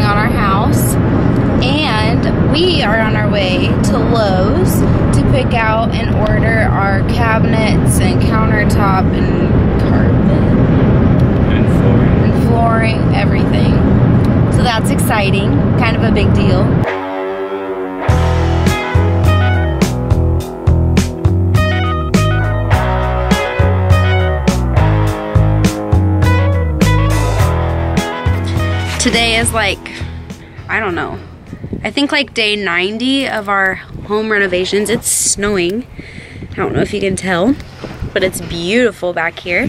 starting on our house, and we are on our way to Lowe's to pick out and order our cabinets and countertop and carpet and flooring, everything. So that's exciting, kind of a big deal. Today is like, I don't know, I think like day 90 of our home renovations. It's snowing. I don't know if you can tell, but it's beautiful back here.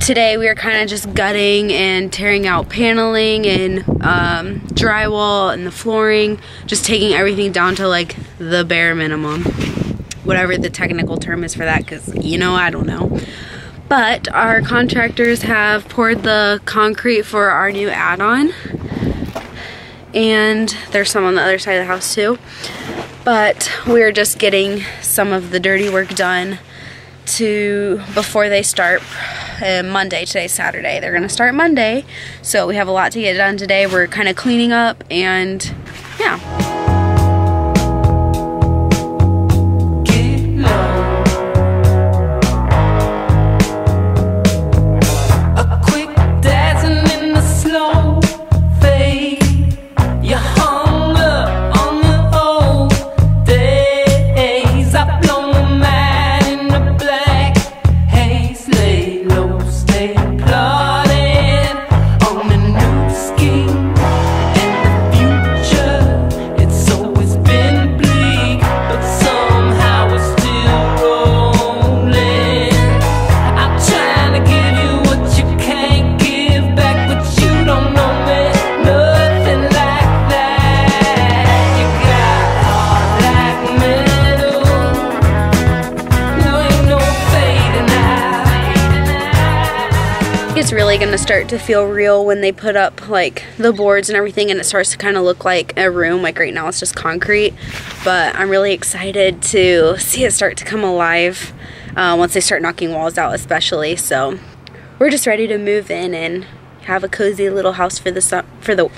Today we are kind of just gutting and tearing out paneling and drywall and the flooring, just taking everything down to like the bare minimum. Whatever the technical term is for that, because, you know, I don't know. But our contractors have poured the concrete for our new add-on. And there's some on the other side of the house too. But we're just getting some of the dirty work done before they start Monday. Today's Saturday. They're gonna start Monday. So we have a lot to get done today. We're kind of cleaning up and yeah. It's really gonna start to feel real when they put up like the boards and everything, and it starts to kind of look like a room. Like right now it's just concrete, but I'm really excited to see it start to come alive once they start knocking walls out especially. So we're just ready to move in and have a cozy little house for the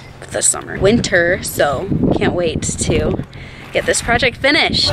winter. So can't wait to get this project finished.